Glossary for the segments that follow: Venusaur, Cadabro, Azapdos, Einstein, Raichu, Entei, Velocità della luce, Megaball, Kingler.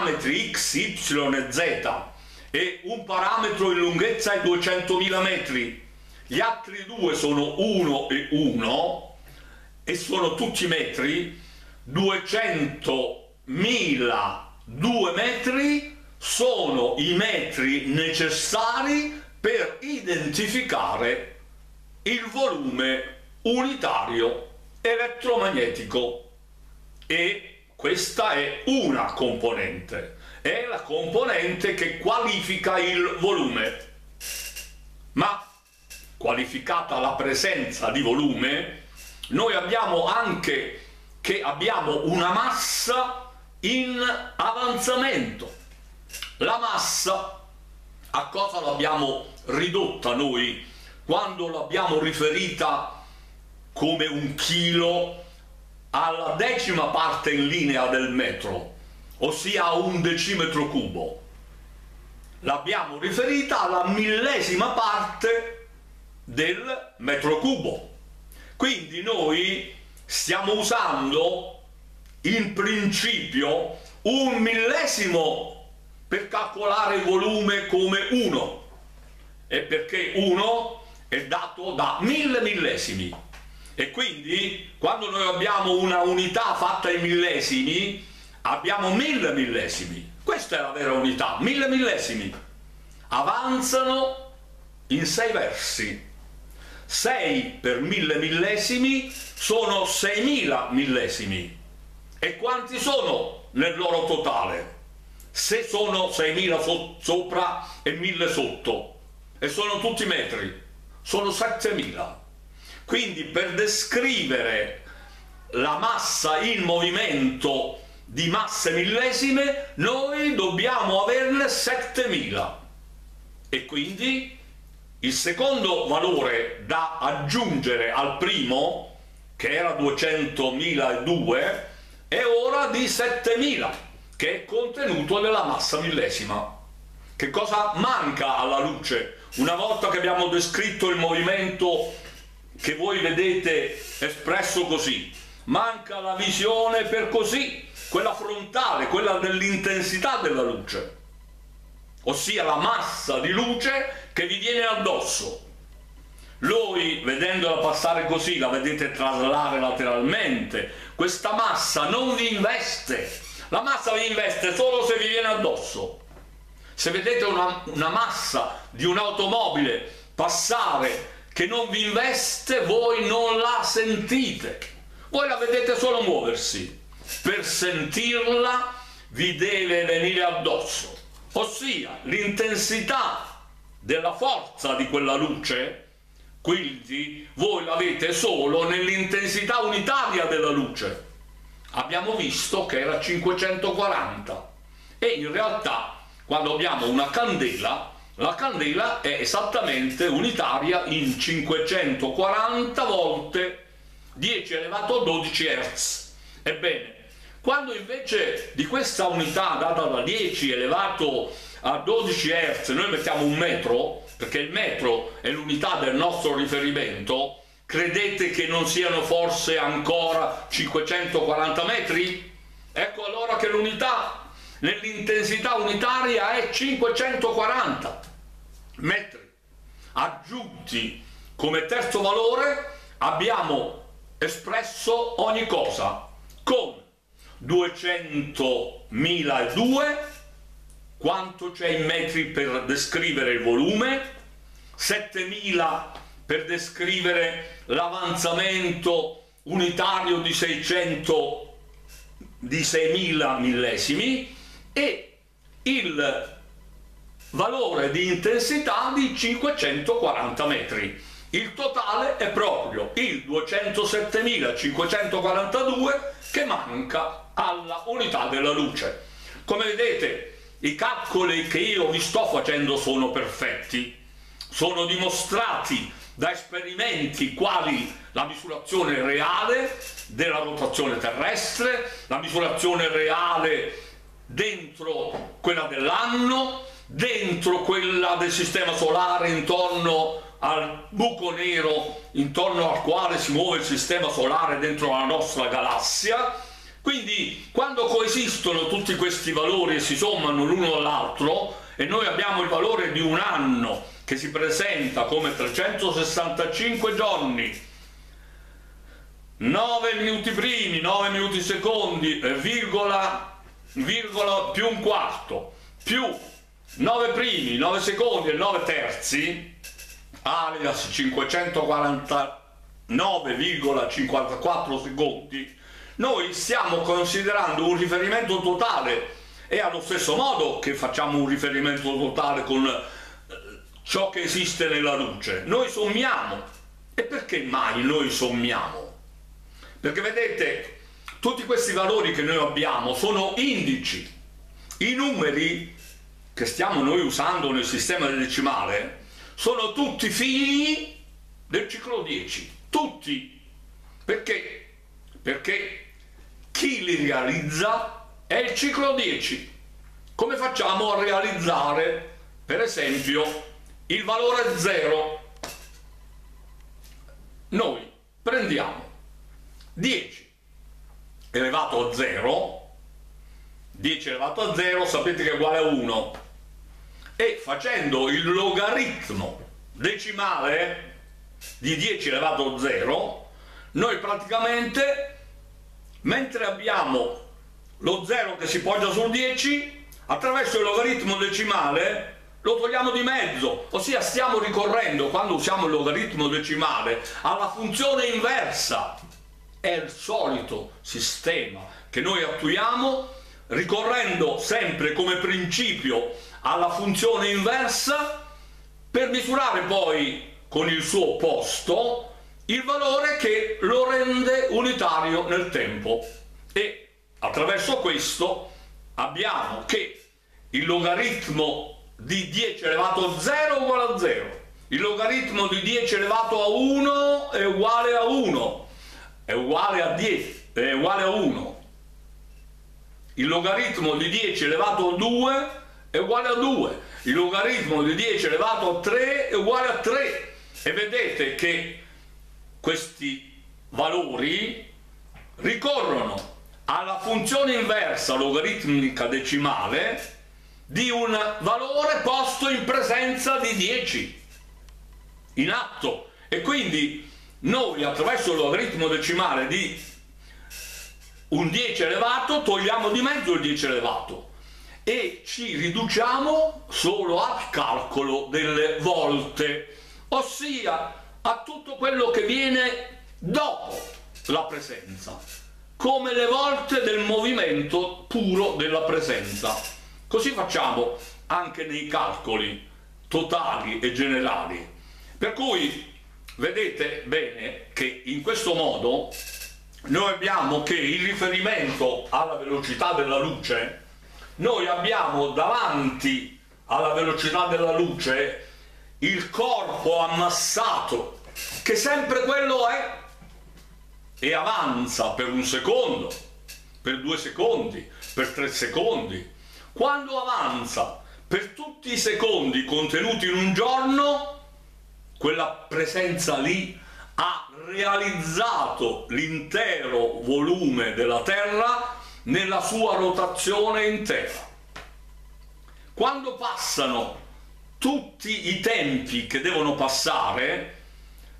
parametri x, y e z e un parametro in lunghezza è 200.000 metri, gli altri due sono 1 e 1 e sono tutti metri, 200.000 2 metri sono i metri necessari per identificare il volume unitario elettromagnetico, e questa è una componente, è la componente che qualifica il volume. Ma qualificata la presenza di volume, noi abbiamo anche che abbiamo una massa in avanzamento. La massa a cosa l'abbiamo ridotta noi? Quando l'abbiamo riferita come un chilo alla 10ª parte in linea del metro, ossia a 1 decimetro cubo, l'abbiamo riferita alla millesima parte del metro cubo. Quindi noi stiamo usando in principio 1/1000 per calcolare il volume come 1, e perché 1 è dato da 1000 millesimi, e quindi quando noi abbiamo una unità fatta in millesimi abbiamo 1000 millesimi. Questa è la vera unità, 1000 millesimi avanzano in 6 versi, 6 per 1000 millesimi sono 6000 millesimi. E quanti sono nel loro totale? Se sono 6.000 sopra e 1.000 sotto, e sono tutti metri, sono 7.000. Quindi per descrivere la massa in movimento di masse millesime, noi dobbiamo averne 7.000. E quindi il secondo valore da aggiungere al primo, che era 200.002, è ora di 7.000, che è contenuto nella massa millesima. Che cosa manca alla luce? Una volta che abbiamo descritto il movimento che voi vedete espresso così, manca la visione per così, quella frontale, quella dell'intensità della luce, ossia la massa di luce che vi viene addosso. Noi, vedendola passare così, la vedete traslare lateralmente. Questa massa non vi investe, la massa vi investe solo se vi viene addosso. Se vedete una massa di un'automobile passare che non vi investe, voi non la sentite, voi la vedete solo muoversi. Per sentirla vi deve venire addosso, ossia l'intensità della forza di quella luce. Quindi voi l'avete solo nell'intensità unitaria della luce. Abbiamo visto che era 540, e in realtà quando abbiamo una candela, la candela è esattamente unitaria in 540 volte 10⁻¹² Hz. Ebbene, quando invece di questa unità data da 10⁻¹² Hz noi mettiamo un metro, perché il metro è l'unità del nostro riferimento, credete che non siano forse ancora 540 metri? Ecco allora che l'unità nell'intensità unitaria è 540 metri. Aggiunti come terzo valore abbiamo espresso ogni cosa con 200.002, quanto c'è in metri per descrivere il volume, 7.000 per descrivere l'avanzamento unitario di 6.000 millesimi e il valore di intensità di 540 metri. Il totale è proprio il 207.542 che manca alla unità della luce. Come vedete, i calcoli che io vi sto facendo sono perfetti, sono dimostrati da esperimenti quali la misurazione reale della rotazione terrestre, la misurazione reale dentro quella dell'anno, dentro quella del sistema solare intorno al buco nero intorno al quale si muove il sistema solare dentro la nostra galassia, Quindi quando coesistono tutti questi valori e si sommano l'uno all'altro, e noi abbiamo il valore di un anno che si presenta come 365 giorni, 9 minuti primi, 9 minuti secondi, virgola più un quarto, più 9 primi, 9 secondi e 9 terzi, alias 549,54 secondi, noi stiamo considerando un riferimento totale, e allo stesso modo che facciamo un riferimento totale con ciò che esiste nella luce. Noi sommiamo. E perché mai noi sommiamo? Perché vedete, tutti questi valori che noi abbiamo sono indici. I numeri che stiamo noi usando nel sistema decimale sono tutti figli del ciclo 10. Tutti. Perché? Perché chi li realizza è il ciclo 10. Come facciamo a realizzare, per esempio, il valore 0? Noi prendiamo 10 elevato a 0, 10 elevato a 0 sapete che è uguale a 1, e facendo il logaritmo decimale di 10 elevato a 0, noi praticamente, mentre abbiamo lo 0 che si poggia sul 10, attraverso il logaritmo decimale lo togliamo di mezzo, ossia stiamo ricorrendo, quando usiamo il logaritmo decimale, alla funzione inversa. È il solito sistema che noi attuiamo, ricorrendo sempre come principio alla funzione inversa, per misurare poi con il suo opposto il valore che lo rende unitario nel tempo. E attraverso questo abbiamo che il logaritmo di 10 elevato a 0 è uguale a 0, il logaritmo di 10 elevato a 1 è uguale a 1, è uguale a 10, è uguale a 1, il logaritmo di 10 elevato a 2 è uguale a 2, il logaritmo di 10 elevato a 3 è uguale a 3. E vedete che questi valori ricorrono alla funzione inversa logaritmica decimale di un valore posto in presenza di 10 in atto, e quindi noi attraverso il logaritmo decimale di un 10 elevato togliamo di mezzo il 10 elevato e ci riduciamo solo al calcolo delle volte, ossia a tutto quello che viene dopo la presenza, come le volte del movimento puro della presenza. Così facciamo anche nei calcoli totali e generali. Per cui vedete bene che in questo modo noi abbiamo che il riferimento alla velocità della luce, noi abbiamo davanti alla velocità della luce il corpo ammassato, che sempre quello è, e avanza per un secondo, per 2 secondi, per 3 secondi. Quando avanza per tutti i secondi contenuti in un giorno, quella presenza lì ha realizzato l'intero volume della Terra nella sua rotazione intera. Quando passano tutti i tempi che devono passare,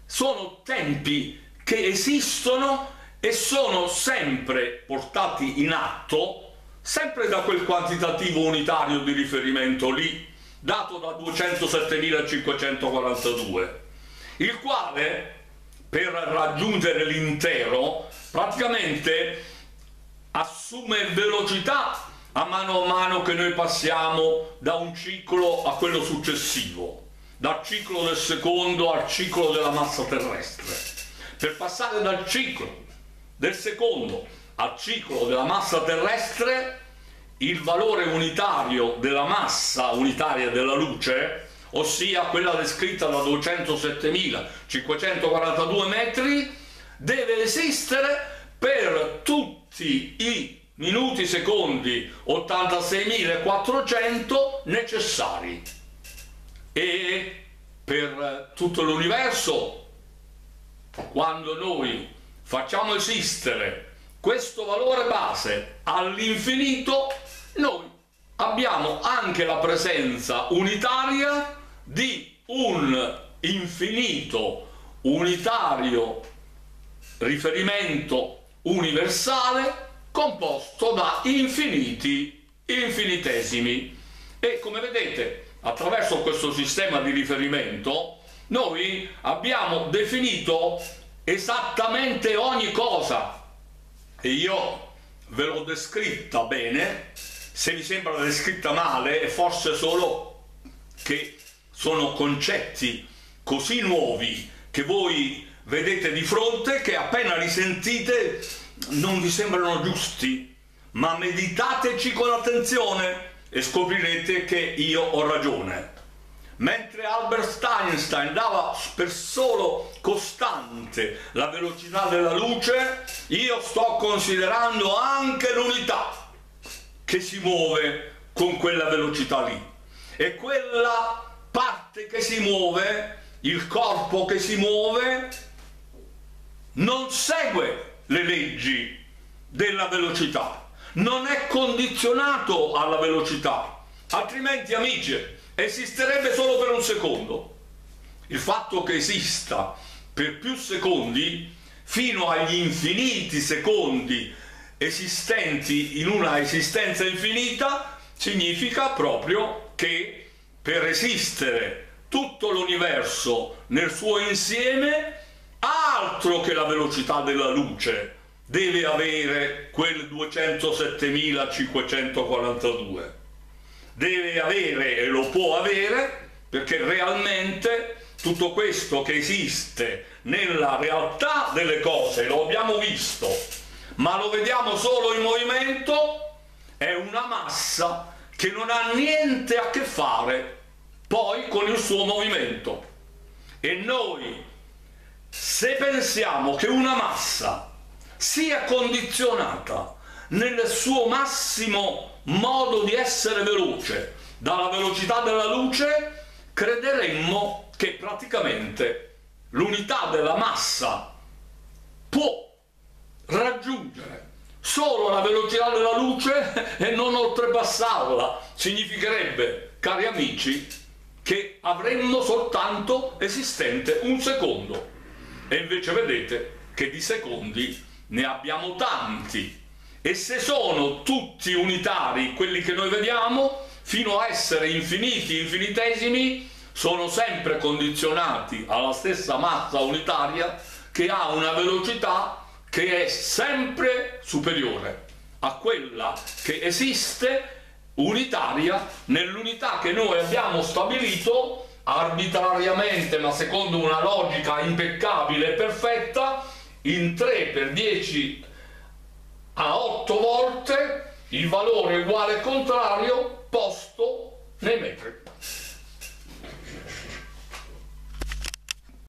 sono tempi che esistono e sono sempre portati in atto, sempre da quel quantitativo unitario di riferimento lì, dato da 207.542, il quale, per raggiungere l'intero, praticamente assume velocità a mano che noi passiamo da un ciclo a quello successivo, dal ciclo del secondo al ciclo della massa terrestre. Per passare dal ciclo del secondo al ciclo della massa terrestre, il valore unitario della massa unitaria della luce, ossia quella descritta da 207.542 metri, deve esistere per tutti i minuti secondi 86.400 necessari, e per tutto l'universo, quando noi facciamo esistere questo valore base all'infinito, noi abbiamo anche la presenza unitaria di un infinito unitario riferimento universale composto da infiniti infinitesimi. E come vedete, attraverso questo sistema di riferimento noi abbiamo definito esattamente ogni cosa, e io ve l'ho descritta bene. Se vi sembra descritta male è forse solo che sono concetti così nuovi che voi vedete di fronte, che appena li sentite non vi sembrano giusti, ma meditateci con attenzione e scoprirete che io ho ragione. Mentre Albert Einstein dava per solo costante la velocità della luce, io sto considerando anche l'unità che si muove con quella velocità lì, e quella parte che si muove, il corpo che si muove, non segue le leggi della velocità, non è condizionato alla velocità, altrimenti, amici, esisterebbe solo per un secondo. Il fatto che esista per più secondi, fino agli infiniti secondi esistenti in una esistenza infinita, significa proprio che per esistere tutto l'universo nel suo insieme, altro che la velocità della luce, deve avere quel 207.542, deve avere, e lo può avere, perché realmente tutto questo che esiste nella realtà delle cose lo abbiamo visto, ma lo vediamo solo in movimento, è una massa che non ha niente a che fare poi con il suo movimento. E noi, se pensiamo che una massa sia condizionata nel suo massimo modo di essere veloce dalla velocità della luce, crederemmo che praticamente l'unità della massa può raggiungere solo la velocità della luce e non oltrepassarla. Significherebbe, cari amici, che avremmo soltanto esistente un secondo, e invece vedete che di secondi ne abbiamo tanti. E se sono tutti unitari quelli che noi vediamo, fino a essere infiniti infinitesimi, sono sempre condizionati alla stessa massa unitaria che ha una velocità che è sempre superiore a quella che esiste unitaria nell'unità che noi abbiamo stabilito arbitrariamente, ma secondo una logica impeccabile e perfetta, in 3×10⁸ volte il valore uguale e contrario posto